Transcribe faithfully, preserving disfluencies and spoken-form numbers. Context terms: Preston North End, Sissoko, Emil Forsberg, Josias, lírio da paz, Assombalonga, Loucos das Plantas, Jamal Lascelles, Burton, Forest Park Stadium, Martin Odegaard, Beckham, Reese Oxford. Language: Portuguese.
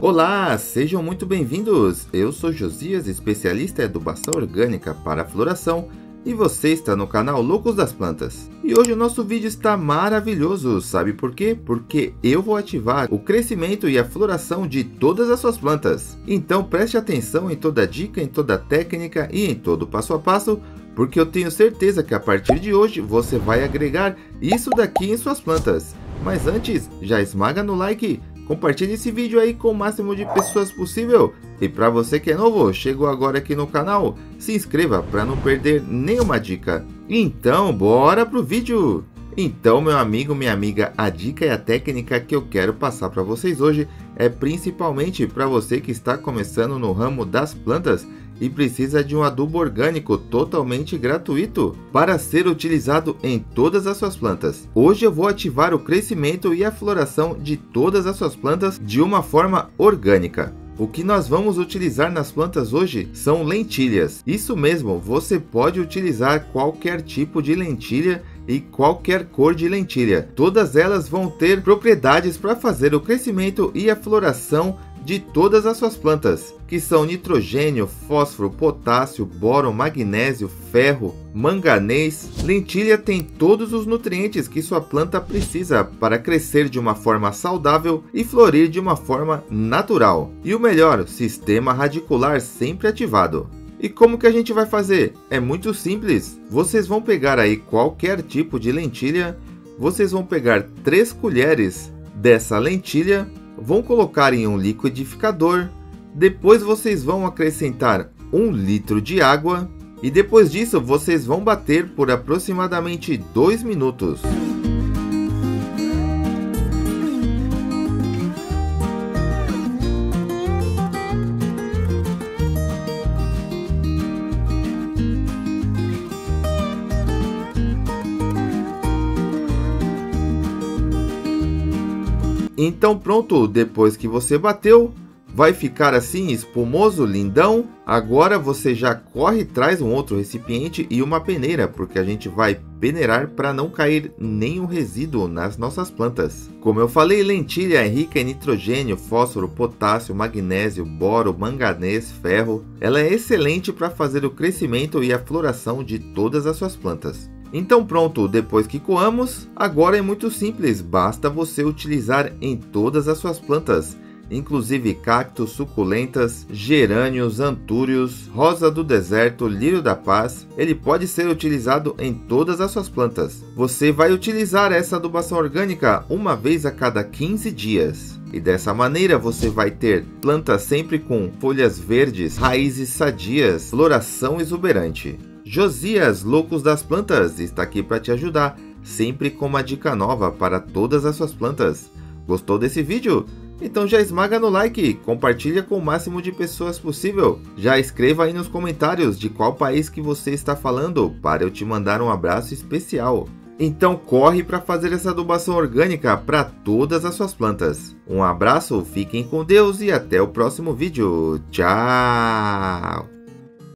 Olá, sejam muito bem-vindos! Eu sou Josias, especialista em adubação orgânica para a floração, e você está no canal Loucos das Plantas. E hoje o nosso vídeo está maravilhoso, sabe por quê? Porque eu vou ativar o crescimento e a floração de todas as suas plantas. Então preste atenção em toda dica, em toda técnica e em todo passo a passo, porque eu tenho certeza que a partir de hoje você vai agregar isso daqui em suas plantas. Mas antes, já esmaga no like, compartilhe esse vídeo aí com o máximo de pessoas possível. E para você que é novo, chegou agora aqui no canal, se inscreva para não perder nenhuma dica. Então, bora pro vídeo! Então, meu amigo, minha amiga, a dica e a técnica que eu quero passar para vocês hoje é principalmente para você que está começando no ramo das plantas e precisa de um adubo orgânico totalmente gratuito para ser utilizado em todas as suas plantas. Hoje eu vou ativar o crescimento e a floração de todas as suas plantas de uma forma orgânica. O que nós vamos utilizar nas plantas hoje são lentilhas. Isso mesmo, você pode utilizar qualquer tipo de lentilha e qualquer cor de lentilha. Todas elas vão ter propriedades para fazer o crescimento e a floração de todas as suas plantas, que são nitrogênio, fósforo, potássio, boro, magnésio, ferro, manganês. Lentilha tem todos os nutrientes que sua planta precisa para crescer de uma forma saudável e florir de uma forma natural. E o melhor, sistema radicular sempre ativado. E como que a gente vai fazer? É muito simples. Vocês vão pegar aí qualquer tipo de lentilha, vocês vão pegar três colheres dessa lentilha, vão colocar em um liquidificador, depois vocês vão acrescentar um litro de água e depois disso vocês vão bater por aproximadamente dois minutos. Então pronto, depois que você bateu, vai ficar assim espumoso, lindão. Agora você já corre e traz um outro recipiente e uma peneira, porque a gente vai peneirar para não cair nenhum resíduo nas nossas plantas. Como eu falei, lentilha é rica em nitrogênio, fósforo, potássio, magnésio, boro, manganês, ferro. Ela é excelente para fazer o crescimento e a floração de todas as suas plantas. Então pronto, depois que coamos, agora é muito simples, basta você utilizar em todas as suas plantas, inclusive cactos, suculentas, gerânios, antúrios, rosa do deserto, lírio da paz. Ele pode ser utilizado em todas as suas plantas. Você vai utilizar essa adubação orgânica uma vez a cada quinze dias. E dessa maneira você vai ter plantas sempre com folhas verdes, raízes sadias, floração exuberante. Josias, Loucos das Plantas, está aqui para te ajudar, sempre com uma dica nova para todas as suas plantas. Gostou desse vídeo? Então já esmaga no like, compartilha com o máximo de pessoas possível. Já escreva aí nos comentários de qual país que você está falando, para eu te mandar um abraço especial. Então corre para fazer essa adubação orgânica para todas as suas plantas. Um abraço, fiquem com Deus e até o próximo vídeo. Tchau!